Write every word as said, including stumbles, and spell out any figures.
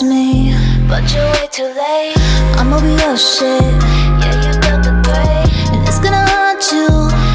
trust me, but you're way too late. I'ma be your shit, yeah, you got the gray, and it's gonna haunt you.